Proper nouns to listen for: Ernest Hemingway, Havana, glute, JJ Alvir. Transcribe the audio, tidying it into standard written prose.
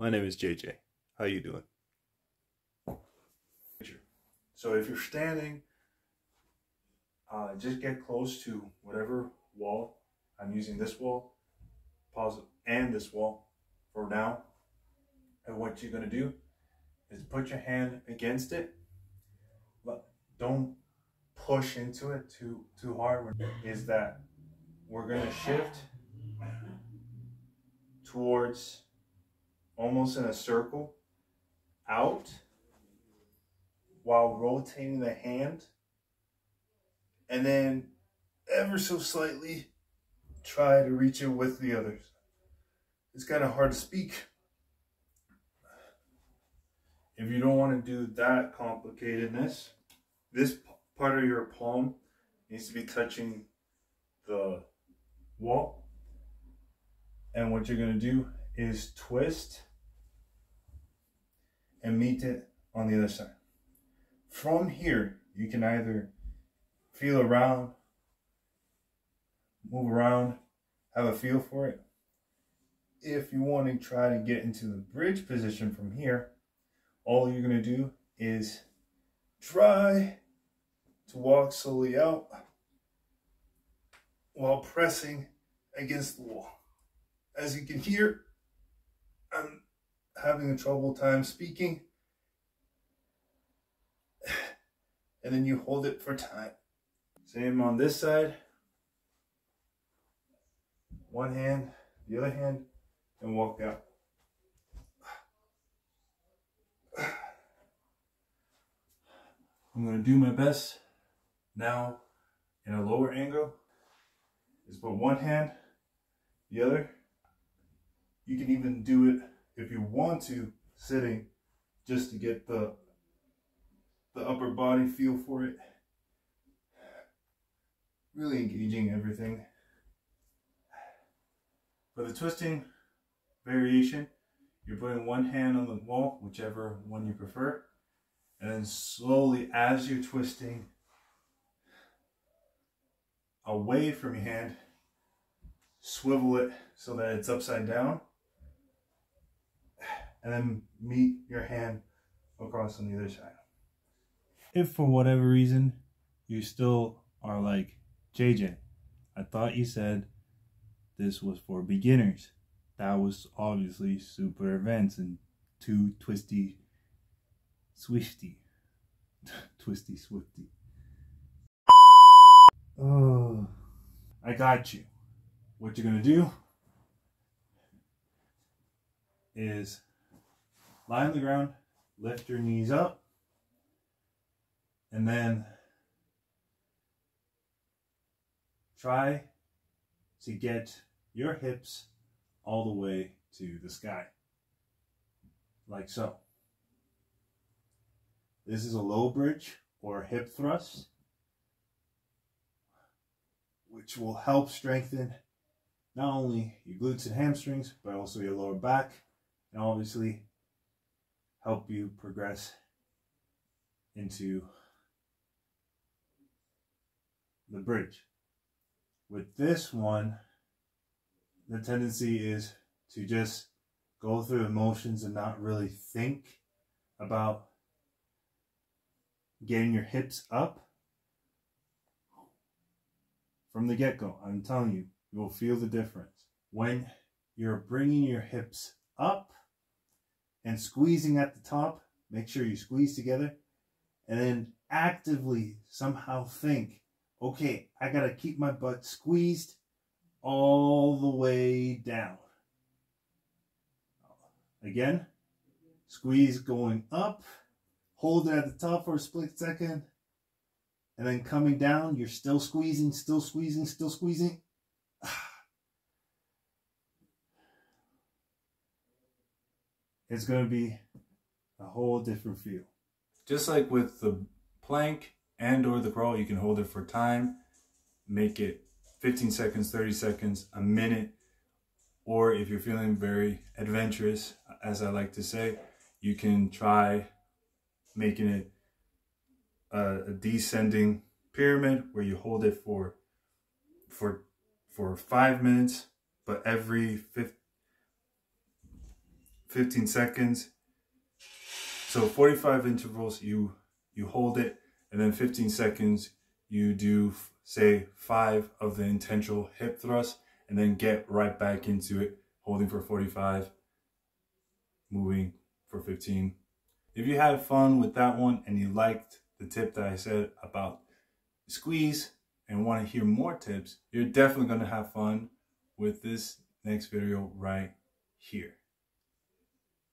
My name is JJ. How you doing? So if you're standing, just get close to whatever wall. I'm using this wall, pause, and this wall for now. And what you're going to do is put your hand against it, but don't push into it too hard. Is that we're going to shift towards almost in a circle out while rotating the hand, and then ever so slightly try to reach it with the others. It's kind of hard to speak. If you don't want to do that complicatedness, this part of your palm needs to be touching the wall. And what you're going to do is twist and meet it on the other side. From here, you can either feel around, move around, have a feel for it. If you want to try to get into the bridge position from here, all you're going to do is try to walk slowly out while pressing against the wall. As you can hear, I'm having a trouble time speaking. And then you hold it for time. Same on this side. One hand, the other hand, and walk out. I'm going to do my best now in a lower angle. Is put one hand, the other. You can even do it if you want to, sitting, just to get the upper body feel for it. Really engaging everything. For the twisting variation, you're putting one hand on the wall, whichever one you prefer, and then slowly, as you're twisting away from your hand, swivel it so that it's upside down. And then meet your hand across on the other side. If for whatever reason you still are like, JJ, I thought you said this was for beginners. That was obviously super advanced and too twisty, swifty. Twisty, swifty. Oh, I got you. What you're going to do is lie on the ground, lift your knees up, and then try to get your hips all the way to the sky, like so. This is a low bridge or hip thrust, which will help strengthen not only your glutes and hamstrings, but also your lower back, and obviously help you progress into the bridge. With this one, the tendency is to just go through the motions and not really think about getting your hips up from the get-go. I'm telling you, you will feel the difference. When you're bringing your hips up and squeezing at the top, make sure you squeeze together, and then actively somehow think, okay, I gotta keep my butt squeezed all the way down. Again, squeeze going up, hold it at the top for a split second, and then coming down, you're still squeezing, still squeezing, still squeezing. It's going to be a whole different feel. Just like with the plank and or the crawl, you can hold it for time, make it 15 seconds, 30 seconds, a minute, or if you're feeling very adventurous, as I like to say, you can try making it a descending pyramid where you hold it for 5 minutes, but every 15 seconds. So 45 intervals, you hold it, and then 15 seconds, you do say 5 of the intentional hip thrust, and then get right back into it, holding for 45, moving for 15. If you had fun with that one and you liked the tip that I said about squeeze and want to hear more tips, you're definitely going to have fun with this next video right here.